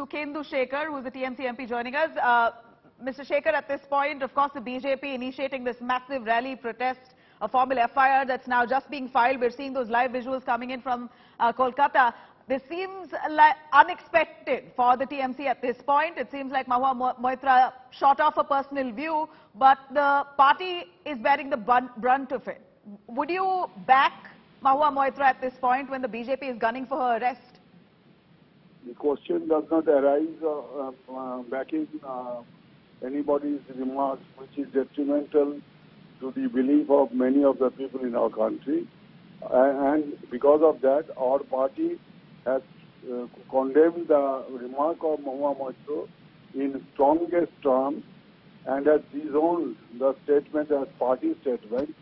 Sukhendu Shekhar, who is the TMC MP, joining us. Mr. Shekhar, at this point, of course, the BJP initiating this massive rally protest, a formal FIR that's now just being filed. We're seeing those live visuals coming in from Kolkata. This seems like unexpected for the TMC at this point. It seems like Mahua Moitra shot off a personal view, but the party is bearing the brunt of it. Would you back Mahua Moitra at this point when the BJP is gunning for her arrest? The question does not arise backing anybody's remarks, which is detrimental to the belief of many of the people in our country. And because of that, our party has condemned the remark of Mahua Moitra in strongest terms and has disowned the statement as party statement.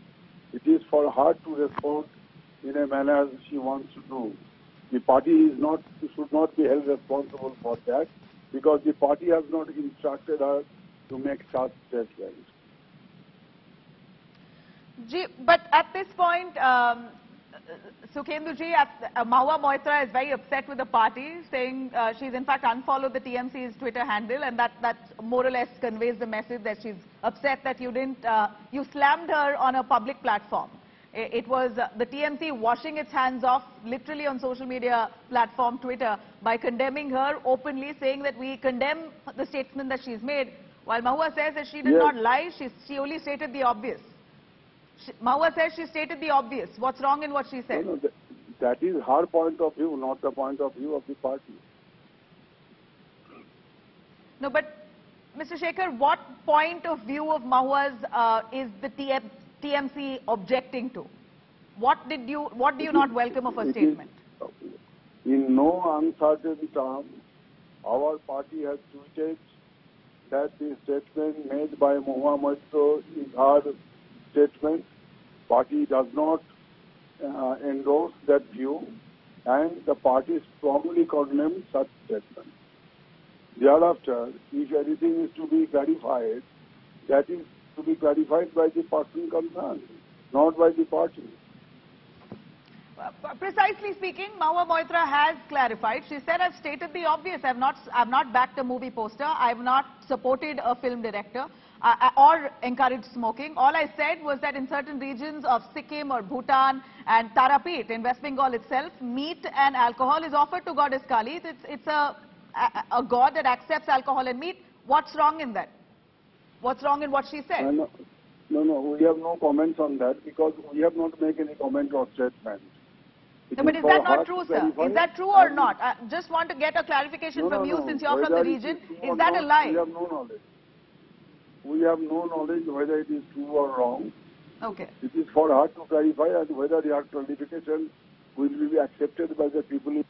It is for her to respond in a manner she wants to do. The party should not be held responsible for that, because the party has not instructed her to make such statements. But at this point, Sukhendu ji, Mahua Moitra is very upset with the party, saying she's in fact unfollowed the TMC's Twitter handle, and that more or less conveys the message that she's upset that you didn't, you slammed her on a public platform. It was the TMC washing its hands off literally on social media platform Twitter by condemning her openly, saying that we condemn the statement that she's made, while Mahua says that she did not lie, she only stated the obvious. Mahua says she stated the obvious. What's wrong in what she said? No, that is her point of view, not the point of view of the party. No, but Mr. Shekhar, what point of view of Mahua's is the TMC objecting to? What do you not welcome of her statement? In no uncertain terms, our party has tweeted that the statement made by Mahua Moitra is her statement. Party does not endorse that view, and the party strongly condemns such statement. Thereafter, if anything is to be clarified, that is to be clarified by the person concerned, not by the party. Precisely speaking, Mahua Moitra has clarified. She said, I've stated the obvious. I've not backed a movie poster. I've not supported a film director or encouraged smoking. All I said was that in certain regions of Sikkim or Bhutan and Tarapith in West Bengal itself, meat and alcohol is offered to goddess Kaali. It's a god that accepts alcohol and meat. What's wrong in that? What's wrong in what she said? No, we have no comments on that, because we have not made any comment or statement. No, but is that not true, sir? Is that true or not? I just want to get a clarification from you, since you're from the region. Is that a lie? We have no knowledge. We have no knowledge whether it is true or wrong. Okay. It is for her to clarify, and whether their clarification will be accepted by the people.